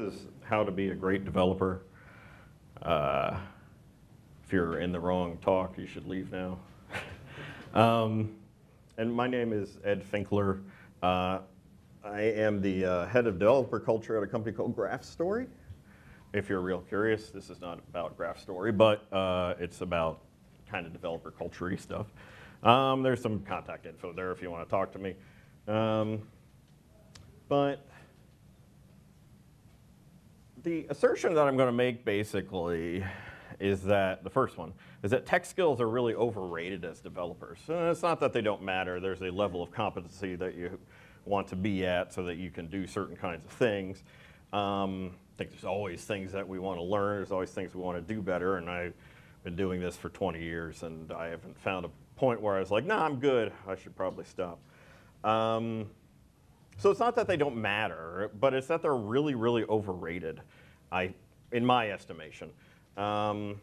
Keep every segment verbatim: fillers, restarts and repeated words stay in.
is how to be a great developer. Uh, if you're in the wrong talk, you should leave now. um, and my name is Ed Finkler. Uh, I am the uh, head of developer culture at a company called GraphStory. If you're real curious, this is not about GraphStory, but uh, it's about kind of developer culture-y stuff. Um, there's some contact info there if you want to talk to me. Um, but the assertion that I'm going to make basically is that, the first one, is that tech skills are really overrated as developers. And it's not that they don't matter. There's a level of competency that you want to be at so that you can do certain kinds of things. Um, I think there's always things that we want to learn. There's always things we want to do better. And I've been doing this for twenty years, and I haven't found a point where I was like, nah, I'm good. I should probably stop. Um, so it's not that they don't matter, but it's that they're really, really overrated, I, in my estimation. Um,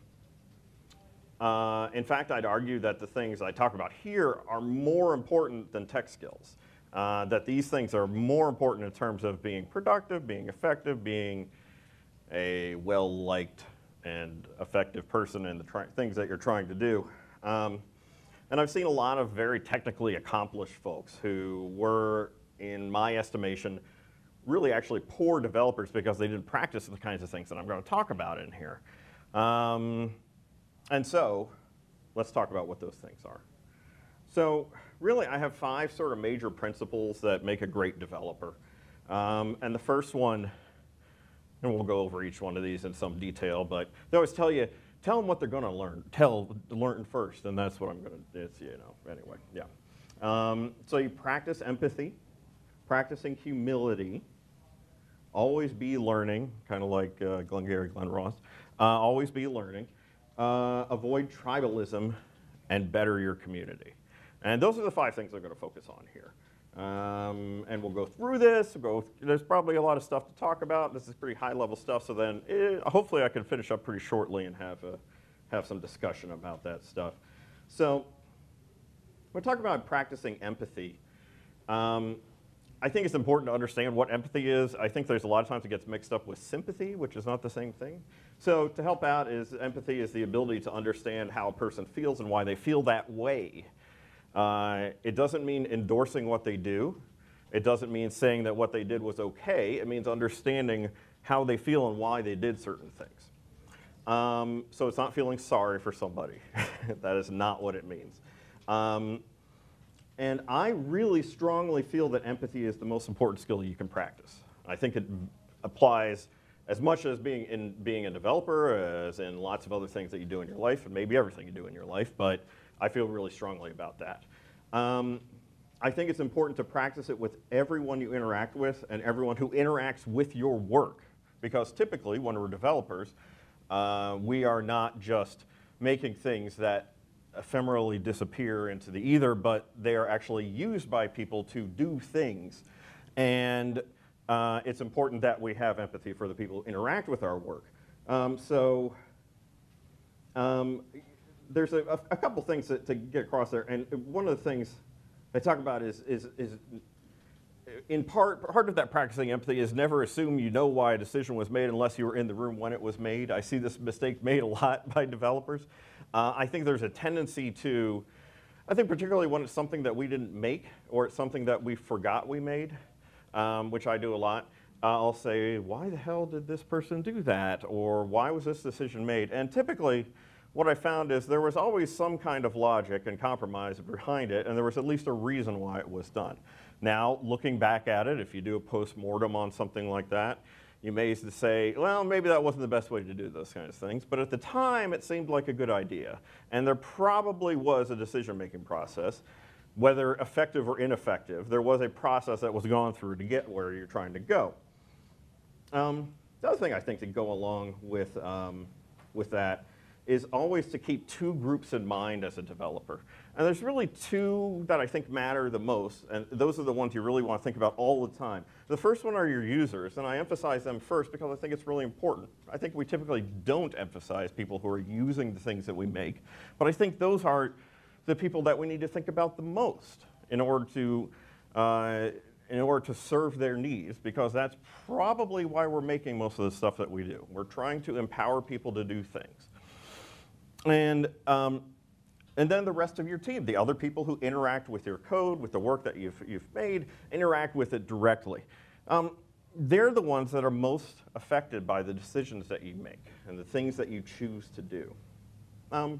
uh, in fact, I'd argue that the things I talk about here are more important than tech skills. Uh, that these things are more important in terms of being productive, being effective, being a well-liked and effective person in the things that you're trying to do. Um, and I've seen a lot of very technically accomplished folks who were, in my estimation, really actually poor developers because they didn't practice the kinds of things that I'm going to talk about in here. Um, and so, let's talk about what those things are. So, really, I have five sort of major principles that make a great developer. Um, and the first one, and we'll go over each one of these in some detail, but they always tell you, tell them what they're going to learn. Tell, learn first, and that's what I'm going to, it's, you know, anyway, yeah. Um, so you practice empathy, practicing humility, always be learning, kind of like uh, Glengarry Glen Ross, uh, always be learning, uh, avoid tribalism, and better your community. And those are the five things I'm going to focus on here. Um, and we'll go through this. We'll go, there's probably a lot of stuff to talk about. This is pretty high-level stuff, so then it, hopefully I can finish up pretty shortly and have, a, have some discussion about that stuff. So we're talking about practicing empathy. Um, I think it's important to understand what empathy is. I think there's a lot of times it gets mixed up with sympathy, which is not the same thing. So to help out, is empathy is the ability to understand how a person feels and why they feel that way. Uh, it doesn't mean endorsing what they do. It doesn't mean saying that what they did was okay. It means understanding how they feel and why they did certain things. Um, so it's not feeling sorry for somebody. That is not what it means. Um, and I really strongly feel that empathy is the most important skill you can practice. I think it applies as much as being, in, being a developer as in lots of other things that you do in your life and maybe everything you do in your life, but I feel really strongly about that. Um, I think it's important to practice it with everyone you interact with and everyone who interacts with your work. Because typically, when we're developers, uh, we are not just making things that ephemerally disappear into the ether, but they are actually used by people to do things. And uh, it's important that we have empathy for the people who interact with our work. Um, so. Um, There's a, a couple things to, to get across there, and one of the things I talk about is, is, is in part, part of that practicing empathy is never assume you know why a decision was made unless you were in the room when it was made. I see this mistake made a lot by developers. Uh, I think there's a tendency to, I think particularly when it's something that we didn't make or it's something that we forgot we made, um, which I do a lot. Uh, I'll say, why the hell did this person do that? Or why was this decision made? And typically, what I found is there was always some kind of logic and compromise behind it, and there was at least a reason why it was done. Now, looking back at it, if you do a post-mortem on something like that, you may say, well, maybe that wasn't the best way to do those kinds of things, but at the time, it seemed like a good idea. And there probably was a decision-making process, whether effective or ineffective. There was a process that was gone through to get where you're trying to go. Um, the other thing I think to go along with, um, with that is always to keep two groups in mind as a developer. And there's really two that I think matter the most, and those are the ones you really want to think about all the time. The first one are your users, and I emphasize them first because I think it's really important. I think we typically don't emphasize people who are using the things that we make, but I think those are the people that we need to think about the most in order to uh, in order to serve their needs, because that's probably why we're making most of the stuff that we do. We're trying to empower people to do things. And, um, and then the rest of your team, the other people who interact with your code, with the work that you've, you've made, interact with it directly. Um, they're the ones that are most affected by the decisions that you make and the things that you choose to do. Um,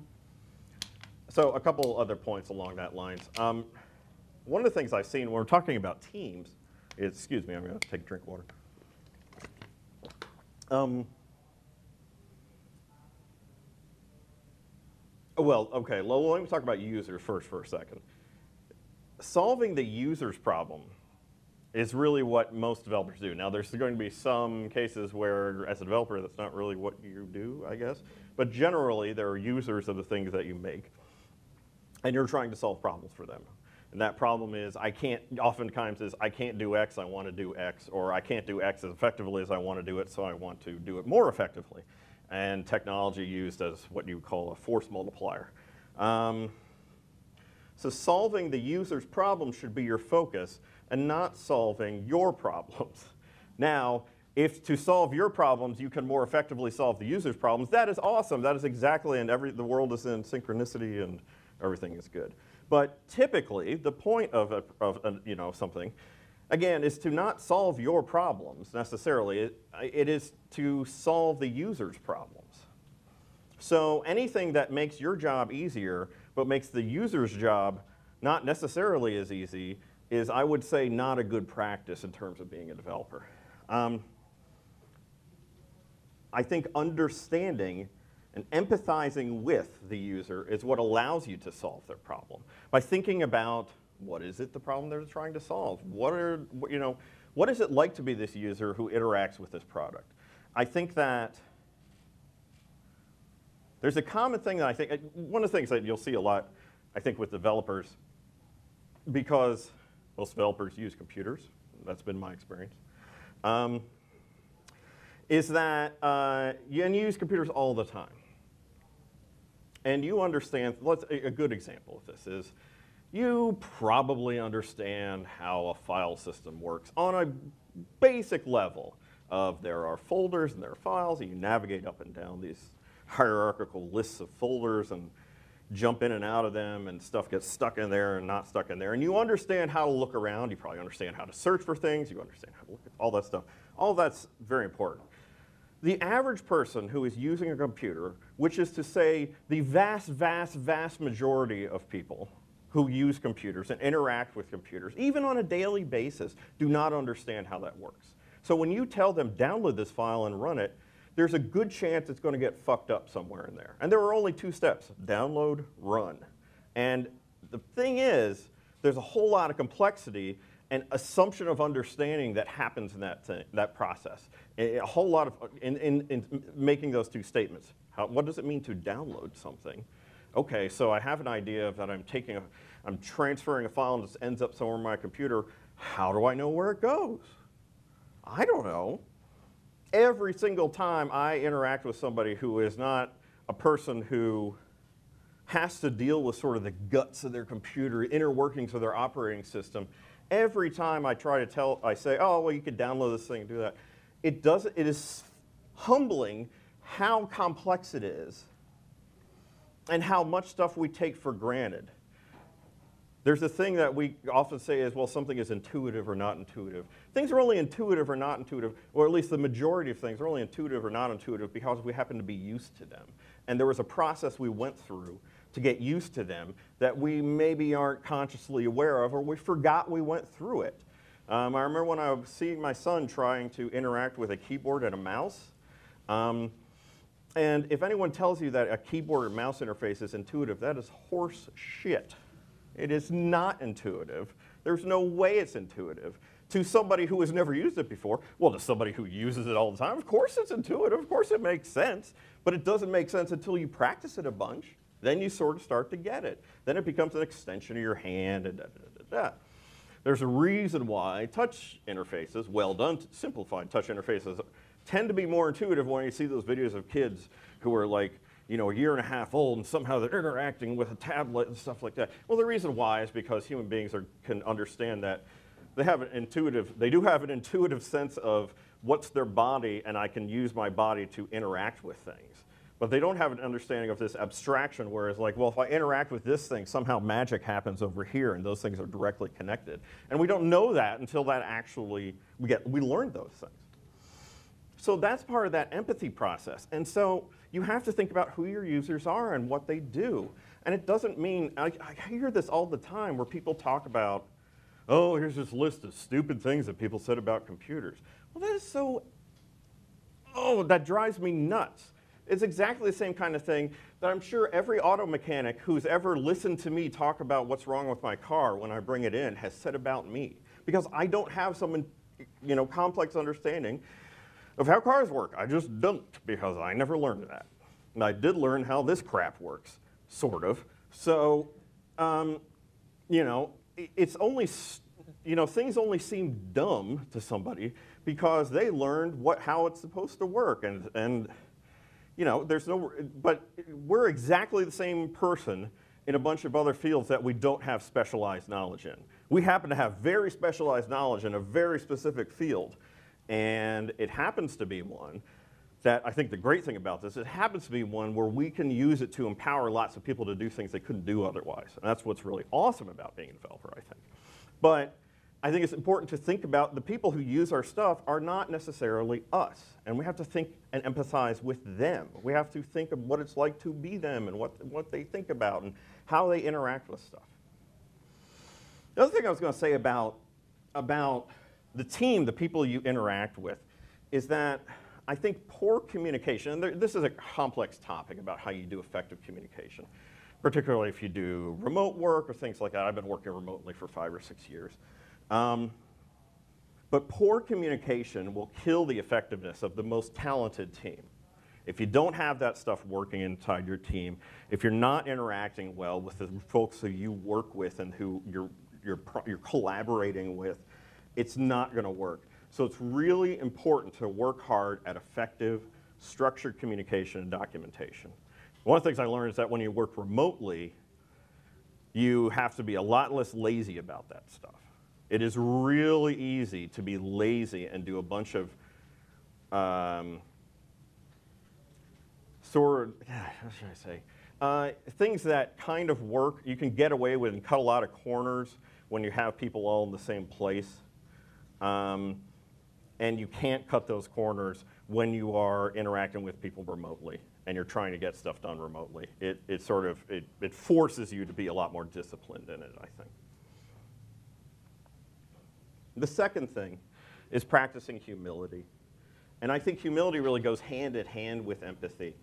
so a couple other points along that lines. Um, One of the things I've seen when we're talking about teams is, excuse me, I'm going to take a drink of water. Um, well, okay, well, let me talk about users first for a second. Solving the user's problem is really what most developers do. Now, there's going to be some cases where, as a developer, that's not really what you do, I guess. But generally, there are users of the things that you make, and you're trying to solve problems for them. And that problem is, I can't, oftentimes is, I can't do X, I want to do X, or I can't do X as effectively as I want to do it, so I want to do it more effectively. And technology used as what you call a force multiplier. Um, so solving the user's problem should be your focus, and not solving your problems. Now, if to solve your problems, you can more effectively solve the user's problems, that is awesome. That is exactly, and every, the world is in synchronicity and everything is good. But typically, the point of, a, of a, you know, something, again, is to not solve your problems necessarily. It, it is to solve the user's problems. So anything that makes your job easier, but makes the user's job not necessarily as easy, is, I would say, not a good practice in terms of being a developer. Um, I think understanding and empathizing with the user is what allows you to solve their problem. By thinking about, what is it the problem they're trying to solve? What are, you know, what is it like to be this user who interacts with this product? I think that there's a common thing that I think, one of the things that you'll see a lot, I think, with developers, because most developers use computers, that's been my experience, um, is that uh, you, and you use computers all the time. And you understand, let's, a good example of this is, you probably understand how a file system works on a basic level of there are folders and there are files, and you navigate up and down these hierarchical lists of folders and jump in and out of them, and stuff gets stuck in there and not stuck in there. And you understand how to look around, you probably understand how to search for things, you understand how to look at all that stuff. All that's very important. The average person who is using a computer, which is to say the vast, vast, vast majority of people who use computers and interact with computers, even on a daily basis, do not understand how that works. So when you tell them, download this file and run it, there's a good chance it's going to get fucked up somewhere in there. And there are only two steps, download, run. And the thing is, there's a whole lot of complexity and assumption of understanding that happens in that, thing, that process. A whole lot of, in, in, in making those two statements. How, what does it mean to download something? Okay, so I have an idea of that I'm taking, a, I'm transferring a file and it ends up somewhere on my computer. How do I know where it goes? I don't know. Every single time I interact with somebody who is not a person who has to deal with sort of the guts of their computer, inner workings of their operating system, every time I try to tell, I say, oh, well, you could download this thing and do that. It doesn't, it is humbling how complex it is and how much stuff we take for granted. There's a thing that we often say is, well, something is intuitive or not intuitive. Things are only intuitive or not intuitive, or at least the majority of things are only intuitive or not intuitive because we happen to be used to them. And there was a process we went through to get used to them that we maybe aren't consciously aware of, or we forgot we went through it. Um, I remember when I was seeing my son trying to interact with a keyboard and a mouse. Um, and if anyone tells you that a keyboard or mouse interface is intuitive, that is horse shit. It is not intuitive. There's no way it's intuitive. To somebody who has never used it before, well, to somebody who uses it all the time, of course it's intuitive, of course it makes sense, but it doesn't make sense until you practice it a bunch. Then you sort of start to get it. Then it becomes an extension of your hand, and da, da, da, da, da. There's a reason why touch interfaces, well done, simplified touch interfaces, tend to be more intuitive when you see those videos of kids who are like, you know, a year and a half old, and somehow they're interacting with a tablet and stuff like that. Well, the reason why is because human beings are, can understand that they have an intuitive, they do have an intuitive sense of what's their body, and I can use my body to interact with things. But they don't have an understanding of this abstraction where it's like, well, if I interact with this thing, somehow magic happens over here, and those things are directly connected. And we don't know that until that actually, we get, we learn those things. So that's part of that empathy process. And so you have to think about who your users are and what they do. And it doesn't mean, I, I hear this all the time where people talk about, oh, here's this list of stupid things that people said about computers. Well, that is so, oh, that drives me nuts. It's exactly the same kind of thing that I'm sure every auto mechanic who's ever listened to me talk about what's wrong with my car when I bring it in has said about me. Because I don't have some, you know, complex understanding of how cars work. I just don't, because I never learned that. And I did learn how this crap works, sort of. So, um, you know, it's only, you know, things only seem dumb to somebody because they learned what, how it's supposed to work. And, and you know, there's no, but we're exactly the same person in a bunch of other fields that we don't have specialized knowledge in. We happen to have very specialized knowledge in a very specific field, and it happens to be one that, I think the great thing about this, it happens to be one where we can use it to empower lots of people to do things they couldn't do otherwise. And that's what's really awesome about being a developer, I think. But I think it's important to think about the people who use our stuff are not necessarily us. And we have to think and empathize with them. We have to think of what it's like to be them and what, what they think about and how they interact with stuff. The other thing I was going to say about, about the team, the people you interact with, is that I think poor communication, and there, this is a complex topic about how you do effective communication, particularly if you do remote work or things like that. I've been working remotely for five or six years. Um, but poor communication will kill the effectiveness of the most talented team. If you don't have that stuff working inside your team, if you're not interacting well with the folks who you work with and who you're, you're, you're collaborating with, it's not going to work. So it's really important to work hard at effective, structured communication and documentation. One of the things I learned is that when you work remotely, you have to be a lot less lazy about that stuff. It is really easy to be lazy and do a bunch of um, sort of, what should I say, uh, things that kind of work, you can get away with and cut a lot of corners when you have people all in the same place. Um, and you can't cut those corners when you are interacting with people remotely and you're trying to get stuff done remotely. It, it sort of, it, it forces you to be a lot more disciplined in it, I think. The second thing is practicing humility. And I think humility really goes hand in hand with empathy.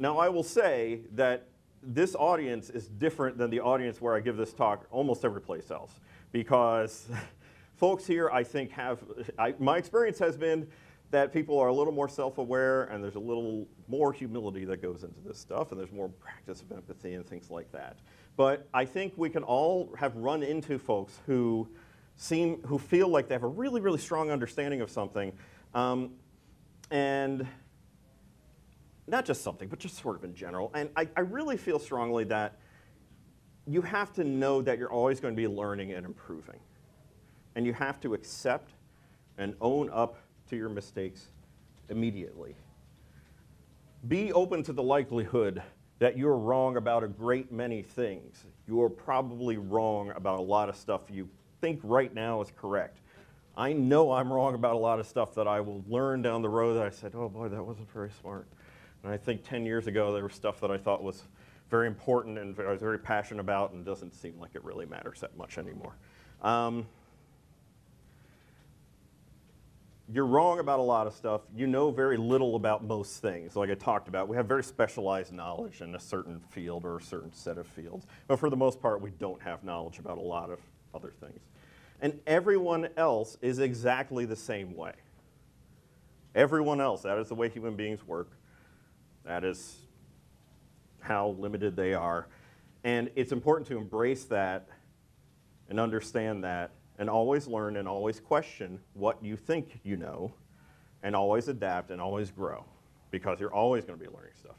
Now I will say that this audience is different than the audience where I give this talk almost every place else, because folks here, I think, have, I, my experience has been that people are a little more self-aware and there's a little more humility that goes into this stuff and there's more practice of empathy and things like that. But I think we can all have run into folks who seem, who feel like they have a really, really strong understanding of something, um, and not just something, but just sort of in general. And I, I really feel strongly that you have to know that you're always going to be learning and improving. And you have to accept and own up to your mistakes immediately. Be open to the likelihood that you're wrong about a great many things. You're probably wrong about a lot of stuff you think right now is correct. I know I'm wrong about a lot of stuff that I will learn down the road that I said, oh boy, that wasn't very smart. And I think ten years ago, there was stuff that I thought was very important and I was very passionate about and doesn't seem like it really matters that much anymore. Um, you're wrong about a lot of stuff. You know very little about most things. Like I talked about, we have very specialized knowledge in a certain field or a certain set of fields. But for the most part, we don't have knowledge about a lot of other things. And everyone else is exactly the same way. Everyone else, that is the way human beings work. That is how limited they are. And it's important to embrace that and understand that and always learn and always question what you think you know and always adapt and always grow because you're always going to be learning stuff.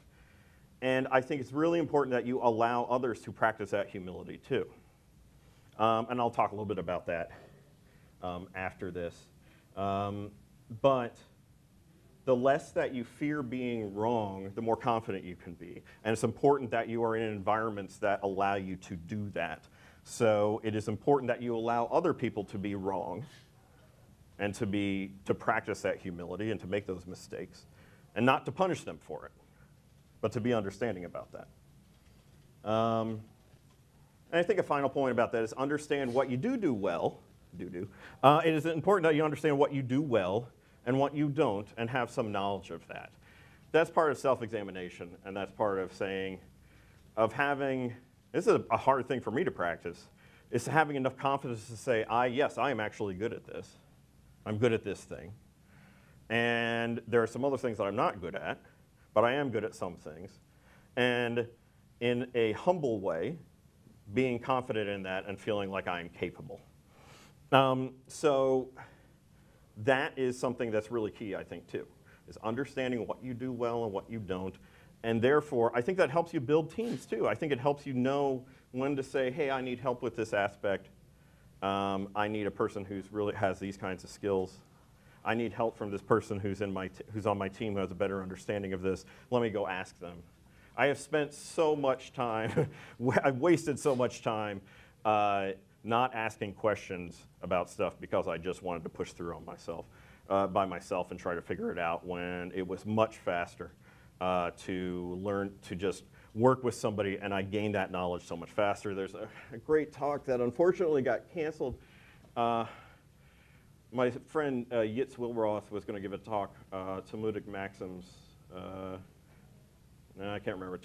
And I think it's really important that you allow others to practice that humility too. Um, and I'll talk a little bit about that um, after this. Um, but the less that you fear being wrong, the more confident you can be. And it's important that you are in environments that allow you to do that. So it is important that you allow other people to be wrong and to, be, to practice that humility and to make those mistakes, and not to punish them for it, but to be understanding about that. Um, and I think a final point about that is understand what you do do well. Do do. Uh, it is important that you understand what you do well and what you don't, and have some knowledge of that. That's part of self-examination, and that's part of saying, of having, this is a hard thing for me to practice, is having enough confidence to say, I, yes, I am actually good at this. I'm good at this thing. And there are some other things that I'm not good at, but I am good at some things. And in a humble way, being confident in that and feeling like I am capable. Um, so that is something that's really key, I think, too, is understanding what you do well and what you don't. And therefore, I think that helps you build teams, too. I think it helps you know when to say, hey, I need help with this aspect. Um, I need a person who really has these kinds of skills. I need help from this person who's, in my t who's on my team who has a better understanding of this. Let me go ask them. I have spent so much time, I've wasted so much time uh, not asking questions about stuff because I just wanted to push through on myself, uh, by myself and try to figure it out, when it was much faster uh, to learn to just work with somebody, and I gained that knowledge so much faster. There's a, a great talk that unfortunately got canceled. Uh, My friend uh, Yitz Wilroth was going to give a talk, uh, Talmudic Maxims, uh, I can't remember,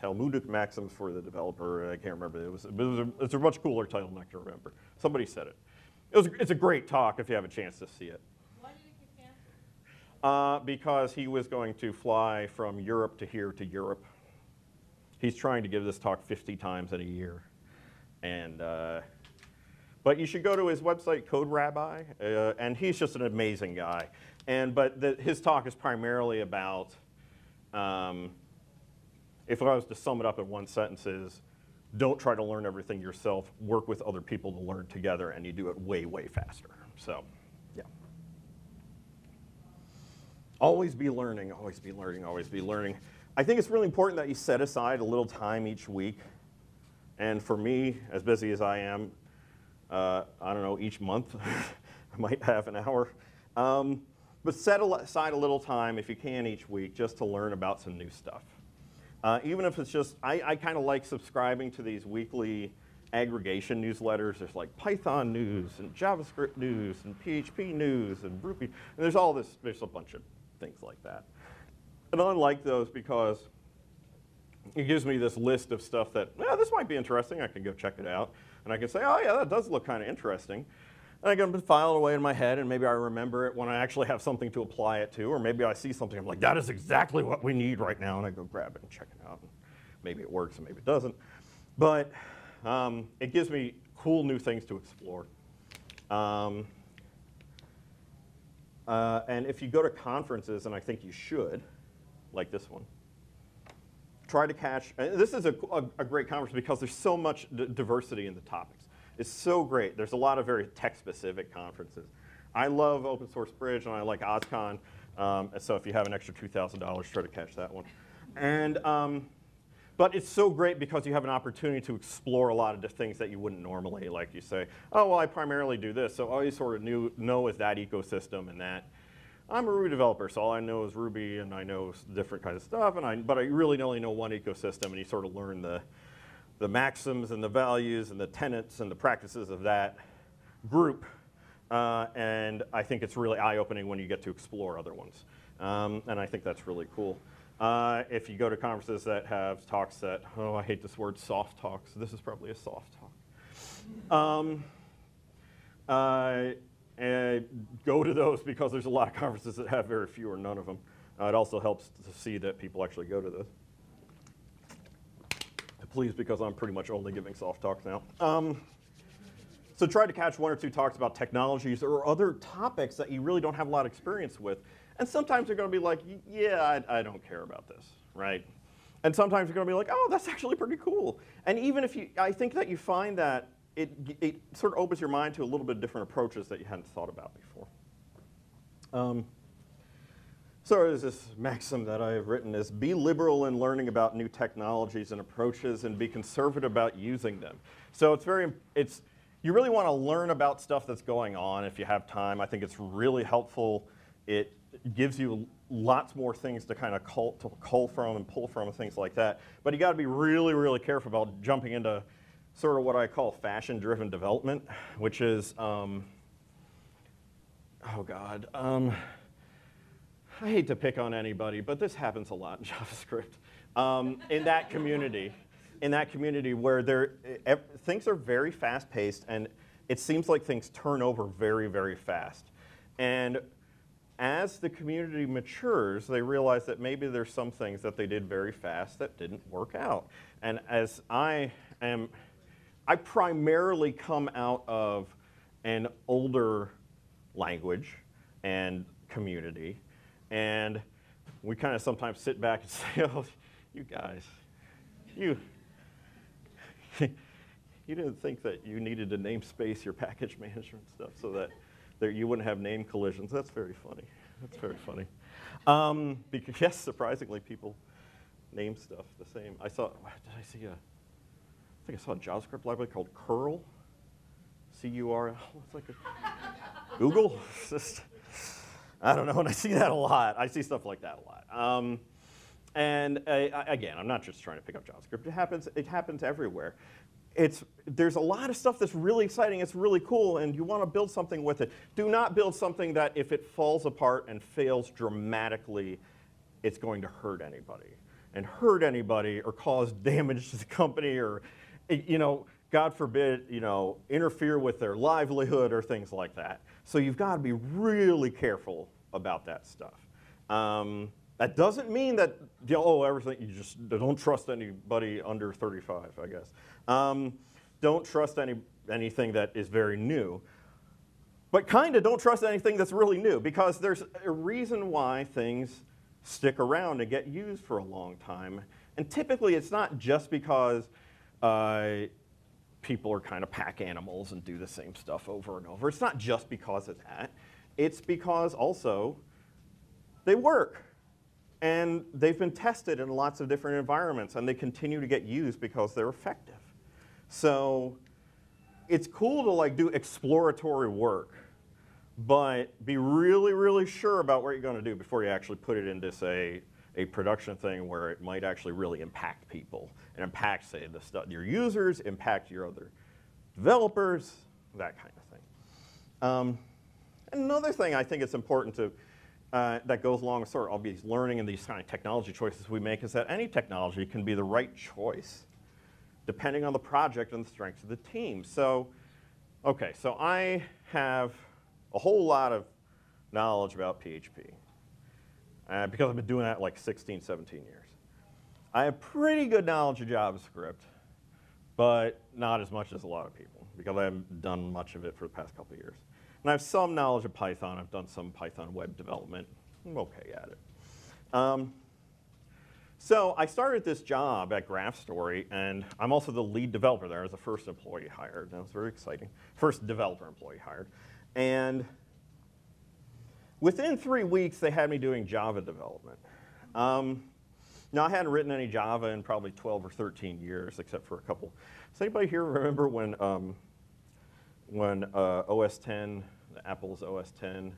Talmudic Maxims for the Developer, I can't remember. It was, it was a, it's a much cooler title than I can remember. Somebody said it. It was, it's a great talk if you have a chance to see it. Why did it get canceled? Uh, because he was going to fly from Europe to here to Europe. He's trying to give this talk fifty times in a year. And uh, But you should go to his website, Code Rabbi, uh, and he's just an amazing guy. And but the, his talk is primarily about, um, if I was to sum it up in one sentence, is don't try to learn everything yourself. Work with other people to learn together, and you do it way, way faster. So, yeah. Always be learning, always be learning, always be learning. I think it's really important that you set aside a little time each week. And for me, as busy as I am, Uh, I don't know, each month, I might have an hour. Um, but set aside a little time, if you can, each week just to learn about some new stuff. Uh, even if it's just, I, I kind of like subscribing to these weekly aggregation newsletters. There's like Python news and JavaScript news and P H P news and Ruby. And there's all this, there's a bunch of things like that. And I like those because it gives me this list of stuff that, yeah, this might be interesting. I can go check it out. And I can say, oh, yeah, that does look kind of interesting. And I can file it away in my head, and maybe I remember it when I actually have something to apply it to. Or maybe I see something, I'm like, that is exactly what we need right now. And I go grab it and check it out. And maybe it works, and maybe it doesn't. But um, it gives me cool new things to explore. Um, uh, and if you go to conferences, and I think you should, like this one, try to catch, and this is a, a, a great conference because there's so much d diversity in the topics. It's so great. There's a lot of very tech-specific conferences. I love Open Source Bridge, and I like OSCON. Um, so if you have an extra two thousand dollars, try to catch that one. And, um, but it's so great because you have an opportunity to explore a lot of the things that you wouldn't normally. Like you say, oh, well, I primarily do this, so all you sort of knew, know is that ecosystem and that. I'm a Ruby developer, so all I know is Ruby, and I know different kinds of stuff, and I, but I really only know one ecosystem, and you sort of learn the, the maxims and the values and the tenets and the practices of that group. Uh, and I think it's really eye-opening when you get to explore other ones. Um, and I think that's really cool. Uh, if you go to conferences that have talks that, oh, I hate this word, soft talks. This is probably a soft talk. Um, uh, And go to those because there's a lot of conferences that have very few or none of them. Uh, it also helps to see that people actually go to those. Please, because I'm pretty much only giving soft talks now. Um, so try to catch one or two talks about technologies or other topics that you really don't have a lot of experience with. And sometimes you're going to be like, yeah, I, I don't care about this, right? And sometimes you're going to be like, oh, that's actually pretty cool. And even if you, I think that you find that it, it sort of opens your mind to a little bit different approaches that you hadn't thought about before. Um, so there's this maxim that I have written is, be liberal in learning about new technologies and approaches, and be conservative about using them. So it's very, it's, you really want to learn about stuff that's going on if you have time. I think it's really helpful. It gives you lots more things to kind of cull, to cull from and pull from and things like that. But you got to be really, really careful about jumping into sort of what I call fashion-driven development, which is, um, oh God, um, I hate to pick on anybody, but this happens a lot in JavaScript, um, in that community. In that community where there, things are very fast-paced, and it seems like things turn over very, very fast. And as the community matures, they realize that maybe there's some things that they did very fast that didn't work out. And as I am, I primarily come out of an older language and community, and we kind of sometimes sit back and say, oh, you guys, you. You didn't think that you needed to namespace your package management stuff so that there, you wouldn't have name collisions. That's very funny. That's very funny. Um, because yes, surprisingly, people name stuff the same. I saw, did I see a, I think I saw a JavaScript library called curl, C U R L. It's like a Google. It's just, I don't know, and I see that a lot. I see stuff like that a lot. Um, And I, I, again, I'm not just trying to pick up JavaScript. It happens. It happens everywhere. It's, there's a lot of stuff that's really exciting. It's really cool, and you want to build something with it. Do not build something that, if it falls apart and fails dramatically, it's going to hurt anybody, and hurt anybody or cause damage to the company, or, you know, God forbid, you know, interfere with their livelihood or things like that. So you've got to be really careful about that stuff. Um, That doesn't mean that, you know, oh, everything, you just don't trust anybody under thirty-five, I guess. Um, don't trust any, anything that is very new. But kind of don't trust anything that's really new, because there's a reason why things stick around and get used for a long time. And typically it's not just because uh, people are kind of pack animals and do the same stuff over and over. It's not just because of that. It's because also they work. And they've been tested in lots of different environments, and they continue to get used because they're effective. So it's cool to like do exploratory work, but be really, really sure about what you're going to do before you actually put it into, say, a production thing where it might actually really impact people and impact, say, the stuff, your users, impact your other developers, that kind of thing. Um, another thing I think it's important to Uh, that goes along with sort of all these learning and these kind of technology choices we make is that any technology can be the right choice depending on the project and the strengths of the team. So, okay, so I have a whole lot of knowledge about P H P uh, because I've been doing that like sixteen, seventeen years. I have pretty good knowledge of JavaScript, but not as much as a lot of people because I haven't done much of it for the past couple of years. And I have some knowledge of Python. I've done some Python web development. I'm okay at it. Um, so I started this job at GraphStory, and I'm also the lead developer there. I was the first employee hired. That was very exciting. First developer employee hired. And within three weeks, they had me doing Java development. Um, now, I hadn't written any Java in probably twelve or thirteen years, except for a couple. Does anybody here remember when? Um, when uh, O S ten, Apple's O S ten,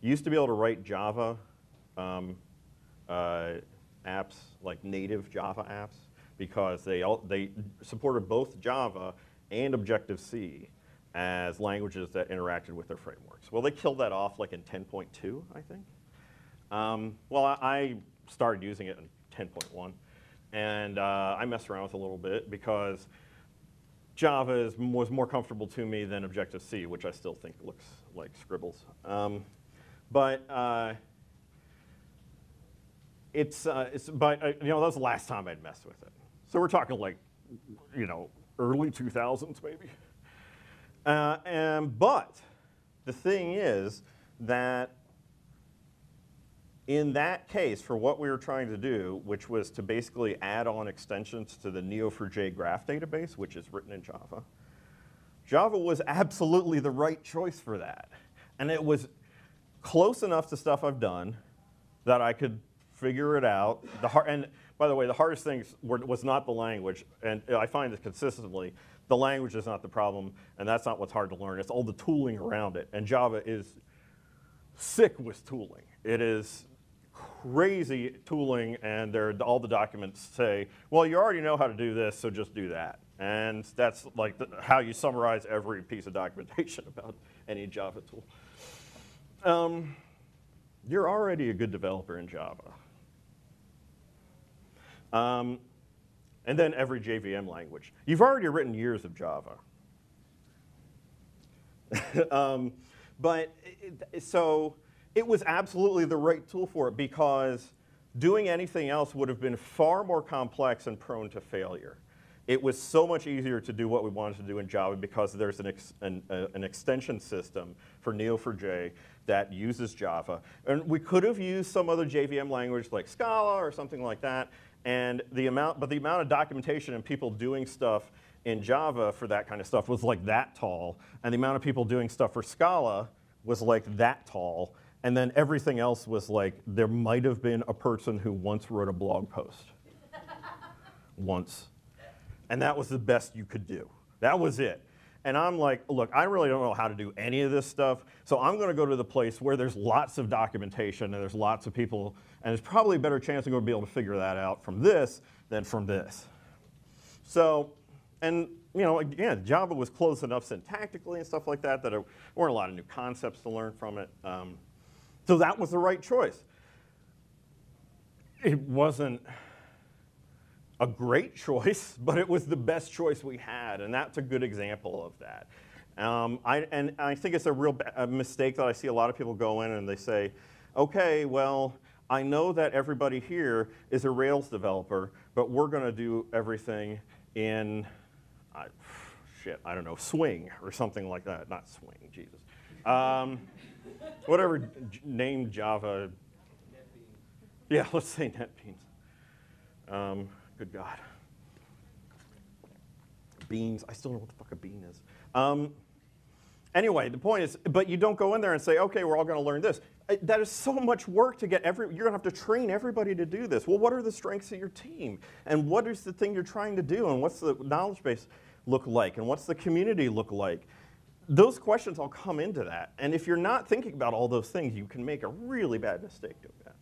you used to be able to write Java um, uh, apps, like native Java apps, because they, all, they supported both Java and Objective C as languages that interacted with their frameworks. Well, they killed that off like in ten point two, I think. Um, well, I, I started using it in ten point one, and uh, I messed around with it a little bit because Java is, was more comfortable to me than Objective C, which I still think looks like scribbles. Um, but uh, it's, uh, it's but uh, you know, that was the last time I'd messed with it. So we're talking like, you know, early two thousands maybe. Uh, and but the thing is that in that case, for what we were trying to do, which was to basically add on extensions to the Neo four j graph database, which is written in Java, Java was absolutely the right choice for that. And it was close enough to stuff I've done that I could figure it out. The hard, and by the way, the hardest thing were, was not the language. And I find this consistently. The language is not the problem, and that's not what's hard to learn. It's all the tooling around it. And Java is sick with tooling. It is crazy tooling, and there, all the documents say, well, you already know how to do this, so just do that. And that's like the, how you summarize every piece of documentation about any Java tool. Um, you're already a good developer in Java. Um, and then every J V M language. You've already written years of Java. um, but it, so it was absolutely the right tool for it, because doing anything else would have been far more complex and prone to failure. It was so much easier to do what we wanted to do in Java because there's an, ex an, uh, an extension system for Neo four J that uses Java. And we could have used some other J V M language like Scala or something like that, and the amount, but the amount of documentation and people doing stuff in Java for that kind of stuff was like that tall, and the amount of people doing stuff for Scala was like that tall, and then everything else was like, there might have been a person who once wrote a blog post. Once. And that was the best you could do. That was it. And I'm like, look, I really don't know how to do any of this stuff, so I'm going to go to the place where there's lots of documentation and there's lots of people, and there's probably a better chance I'm going to be able to figure that out from this than from this. So, and you know, again, Java was close enough syntactically and stuff like that that there weren't a lot of new concepts to learn from it. Um, so that was the right choice. It wasn't a great choice, but it was the best choice we had, and that's a good example of that. Um, I, and I think it's a real a mistake that I see a lot of people go in and they say, okay, well, I know that everybody here is a Rails developer, but we're going to do everything in, uh, shit, I don't know, Swing or something like that. Not Swing, Jesus. Um, whatever name Java. NetBeans. Yeah, let's say NetBeans. Um, Good God. Beans. I still don't know what the fuck a bean is. Um, anyway, the point is, but you don't go in there and say, okay, we're all going to learn this. That is so much work to get every, you're going to have to train everybody to do this. Well, what are the strengths of your team? And what is the thing you're trying to do? And what's the knowledge base look like? And what's the community look like? Those questions all come into that. And if you're not thinking about all those things, you can make a really bad mistake doing that.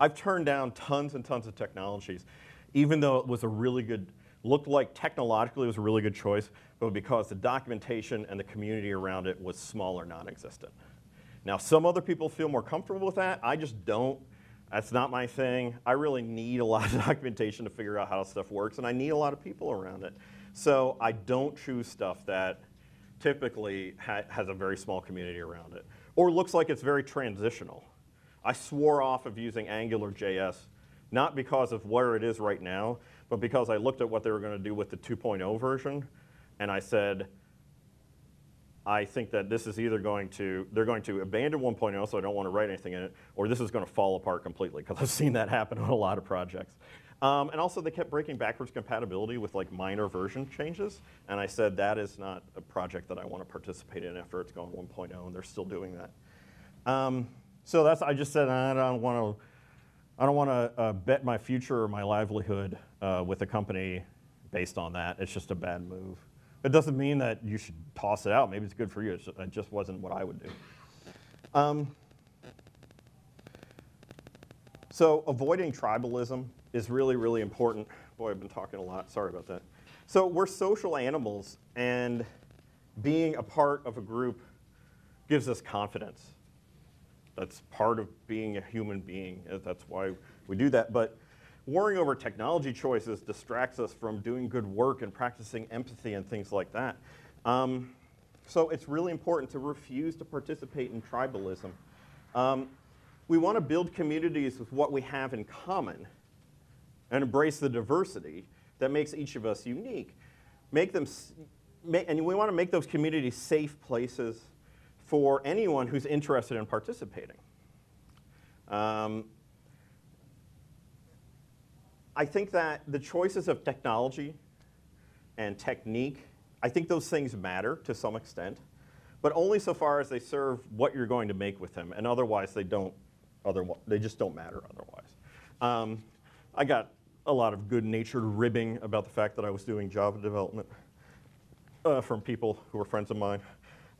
I've turned down tons and tons of technologies, even though it was a really good, looked like technologically it was a really good choice, but because the documentation and the community around it was small or non-existent. Now, some other people feel more comfortable with that. I just don't. That's not my thing. I really need a lot of documentation to figure out how stuff works, and I need a lot of people around it. So I don't choose stuff that typically ha- has a very small community around it, or looks like it's very transitional. I swore off of using Angular J S, not because of where it is right now, but because I looked at what they were going to do with the two point oh version, and I said, I think that this is either going to, they're going to abandon one point oh, so I don't want to write anything in it, or this is going to fall apart completely, because I've seen that happen on a lot of projects. Um, and also, they kept breaking backwards compatibility with like minor version changes, and I said, that is not a project that I want to participate in after it's gone one point oh, and they're still doing that. Um, So that's, I just said, I don't want to, I don't want to uh, bet my future or my livelihood uh, with a company based on that. It's just a bad move. It doesn't mean that you should toss it out. Maybe it's good for you. It's just, it just wasn't what I would do. Um, so avoiding tribalism is really, really important. Boy, I've been talking a lot. Sorry about that. So we're social animals, and being a part of a group gives us confidence. That's part of being a human being. That's why we do that. But worrying over technology choices distracts us from doing good work and practicing empathy and things like that. Um, so it's really important to refuse to participate in tribalism. Um, we want to build communities with what we have in common and embrace the diversity that makes each of us unique. Make them, and we want to make those communities safe places for anyone who's interested in participating. Um, I think that the choices of technology and technique I think those things matter to some extent, but only so far as they serve what you're going to make with them, and otherwise they don't. Otherwise, they just don't matter. Otherwise, um, I got a lot of good-natured ribbing about the fact that I was doing Java development uh, from people who were friends of mine,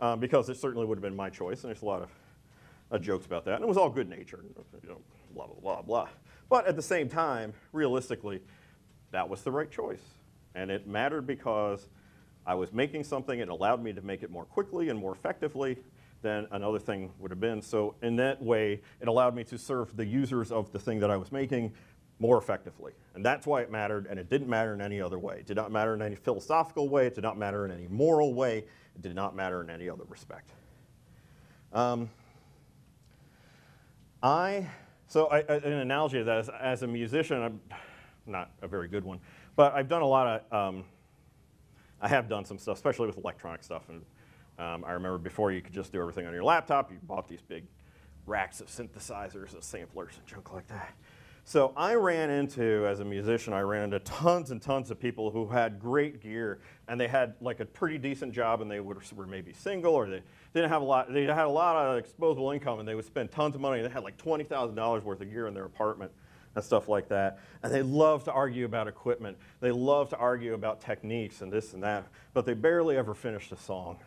uh, because it certainly would have been my choice, and there's a lot of uh, jokes about that, and it was all good-natured, you know, blah blah blah blah. But at the same time, realistically, that was the right choice, and it mattered because I was making something, it allowed me to make it more quickly and more effectively than another thing would have been. So in that way, it allowed me to serve the users of the thing that I was making more effectively. And that's why it mattered, and it didn't matter in any other way. It did not matter in any philosophical way. It did not matter in any moral way. It did not matter in any other respect. Um, I, so I, an analogy of that is, as a musician, I'm not a very good one, but I've done a lot of, um, I have done some stuff, especially with electronic stuff. And um, I remember before you could just do everything on your laptop, you bought these big racks of synthesizers and samplers and junk like that. So I ran into, as a musician, I ran into tons and tons of people who had great gear, and they had like a pretty decent job, and they were maybe single, or they didn't have a lot, they had a lot of disposable income, and they would spend tons of money, and they had like twenty thousand dollars worth of gear in their apartment and stuff like that. And they love to argue about equipment. They love to argue about techniques and this and that, but they barely ever finished a song.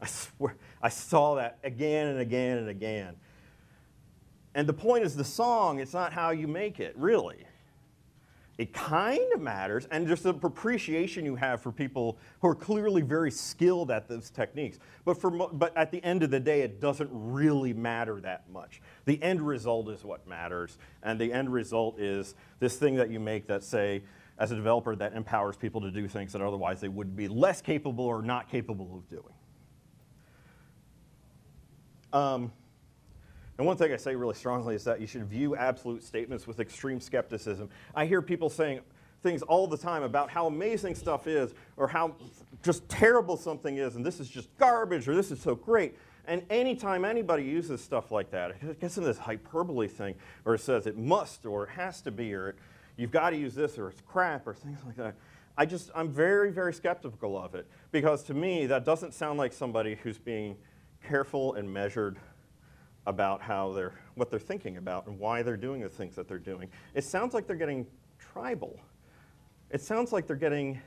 I swear, I saw that again and again and again. And the point is, the song, it's not how you make it, really. It kind of matters, and just the appreciation you have for people who are clearly very skilled at those techniques. But, for mo but at the end of the day, it doesn't really matter that much. The end result is what matters, and the end result is this thing that you make that, say, as a developer, that empowers people to do things that otherwise they would be less capable or not capable of doing. Um, And one thing I say really strongly is that you should view absolute statements with extreme skepticism. I hear people saying things all the time about how amazing stuff is, or how just terrible something is, and this is just garbage, or this is so great. And anytime anybody uses stuff like that, it gets in this hyperbole thing, or it says it must, or it has to be, or it, you've got to use this, or it's crap, or things like that. I just, I'm very, very skeptical of it, because to me, that doesn't sound like somebody who's being careful and measured about how they're, what they're thinking about and why they're doing the things that they're doing. It sounds like they're getting tribal. It sounds like they're getting,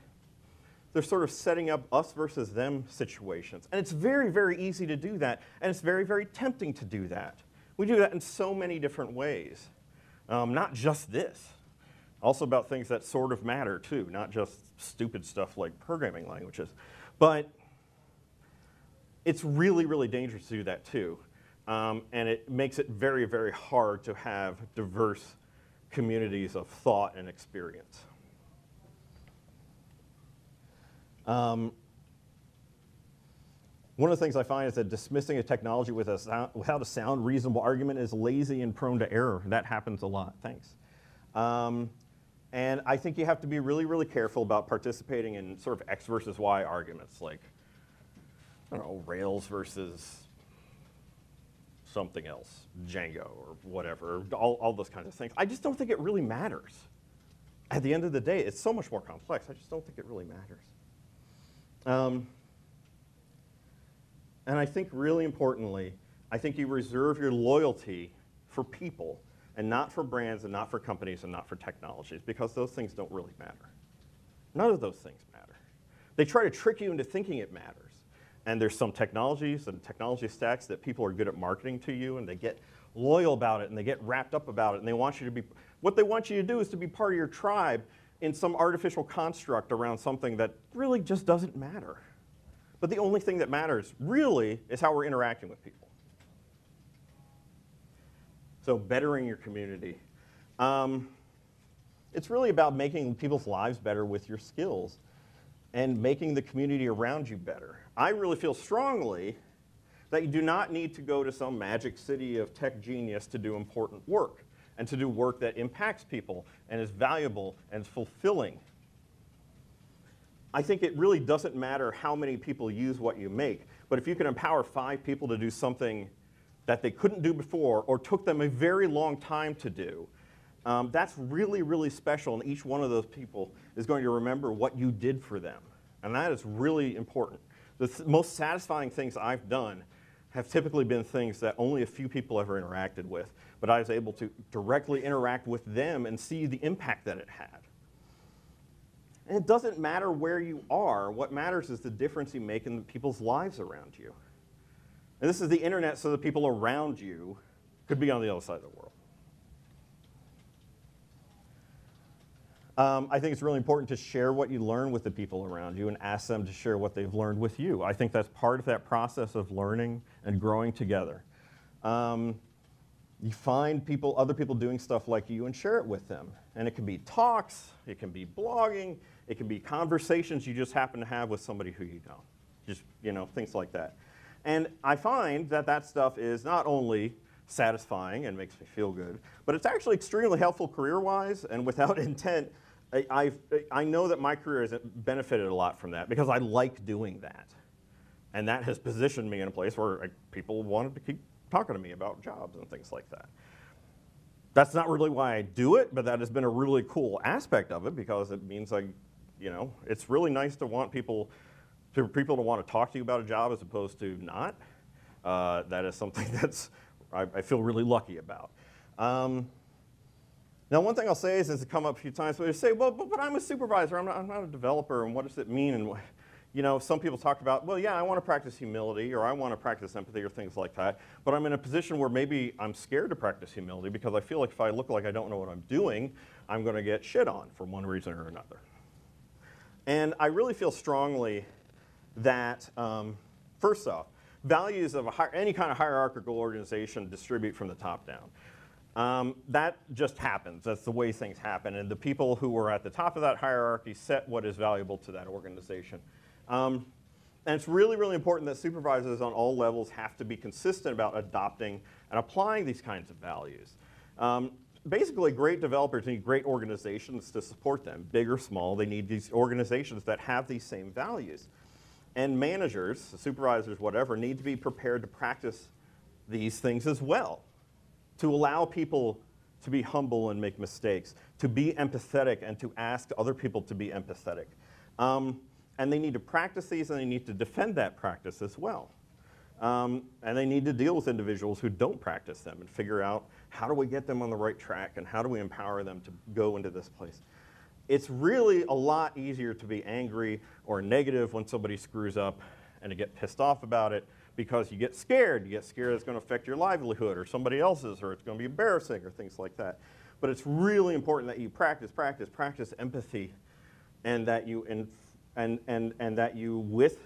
they're sort of setting up us versus them situations. And it's very, very easy to do that, and it's very, very tempting to do that. We do that in so many different ways, um, not just this. Also about things that sort of matter too, not just stupid stuff like programming languages. But it's really, really dangerous to do that too. Um, and it makes it very, very hard to have diverse communities of thought and experience. Um, one of the things I find is that dismissing a technology with a sound, without a sound, reasonable argument is lazy and prone to error. That happens a lot. Thanks. Um, and I think you have to be really, really careful about participating in sort of X versus Y arguments, like, I don't know, Rails versus something else, Django or whatever, all, all those kinds of things. I just don't think it really matters. At the end of the day, it's so much more complex. I just don't think it really matters. Um, and I think really importantly, I think you reserve your loyalty for people and not for brands and not for companies and not for technologies, because those things don't really matter. None of those things matter. They try to trick you into thinking it matters. And there's some technologies and technology stacks that people are good at marketing to you, and they get loyal about it, and they get wrapped up about it, and they want you to be, what they want you to do is to be part of your tribe in some artificial construct around something that really just doesn't matter. But the only thing that matters, really, is how we're interacting with people. So bettering your community. Um, it's really about making people's lives better with your skills and making the community around you better. I really feel strongly that you do not need to go to some magic city of tech genius to do important work and to do work that impacts people and is valuable and fulfilling. I think it really doesn't matter how many people use what you make, but if you can empower five people to do something that they couldn't do before or took them a very long time to do, Um, that's really, really special, and each one of those people is going to remember what you did for them. and that is really important. The th most satisfying things I've done have typically been things that only a few people ever interacted with, but I was able to directly interact with them and see the impact that it had. And it doesn't matter where you are. What matters is the difference you make in people's lives around you. And this is the internet, so the people around you could be on the other side of the world. Um, I think it's really important to share what you learn with the people around you and ask them to share what they've learned with you. I think that's part of that process of learning and growing together. Um, you find people, other people doing stuff like you and share it with them. And it can be talks, it can be blogging, it can be conversations you just happen to have with somebody who you don't. Just, you know, things like that. And I find that that stuff is not only satisfying and makes me feel good, but it's actually extremely helpful career-wise, and without intent, I, I've, I know that my career has benefited a lot from that because I like doing that. And that has positioned me in a place where I, people wanted to keep talking to me about jobs and things like that. That's not really why I do it, but that has been a really cool aspect of it because it means I, you know, it's really nice to want people, to people to want to talk to you about a job as opposed to not. Uh, that is something that's, I, I feel really lucky about. Um, Now, one thing I'll say is, it's come up a few times, but they say, well, but, but I'm a supervisor, I'm not, I'm not a developer, and what does it mean? And, you know, some people talk about, well, yeah, I want to practice humility, or I want to practice empathy, or things like that, but I'm in a position where maybe I'm scared to practice humility because I feel like if I look like I don't know what I'm doing, I'm going to get shit on for one reason or another. And I really feel strongly that, um, first off, values of a hi- any kind of hierarchical organization distribute from the top down. Um, that just happens. That's the way things happen. And the people who are at the top of that hierarchy set what is valuable to that organization. Um, and it's really, really important that supervisors on all levels have to be consistent about adopting and applying these kinds of values. Um, basically, great developers need great organizations to support them. Big or small, they need these organizations that have these same values. And managers, supervisors, whatever, need to be prepared to practice these things as well, to allow people to be humble and make mistakes, to be empathetic and to ask other people to be empathetic. Um, and they need to practice these and they need to defend that practice as well. Um, and they need to deal with individuals who don't practice them and figure out how do we get them on the right track and how do we empower them to go into this place. It's really a lot easier to be angry or negative when somebody screws up and to get pissed off about it, because you get scared. You get scared it's going to affect your livelihood or somebody else's, or it's going to be embarrassing or things like that. But it's really important that you practice, practice, practice empathy, and that you, inf and, and, and that you with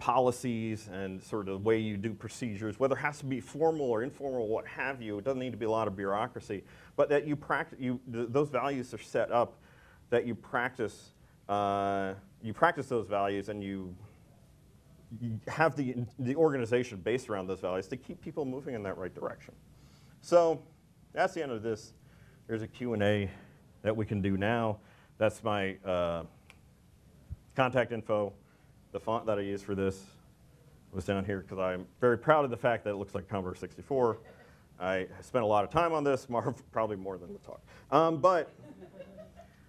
policies and sort of the way you do procedures, whether it has to be formal or informal, what have you, it doesn't need to be a lot of bureaucracy, but that you practice, you, th those values are set up, that you practice, uh, you practice those values and you, you have the, the organization based around those values to keep people moving in that right direction. So that's the end of this. There's a Q and A that we can do now. That's my uh, contact info. The font that I used for this was down here because I'm very proud of the fact that it looks like Commodore sixty-four. I spent a lot of time on this, Marv, probably more than the talk. Um, but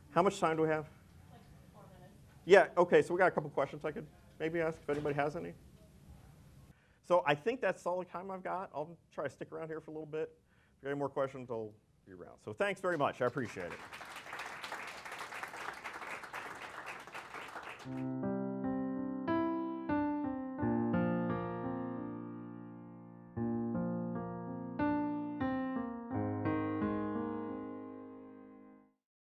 how much time do we have? Like four minutes. Yeah, okay, so we got a couple questions I could maybe ask if anybody has any. So I think that's all the time I've got. I'll try to stick around here for a little bit. If you have any more questions, I'll be around. So thanks very much. I appreciate it.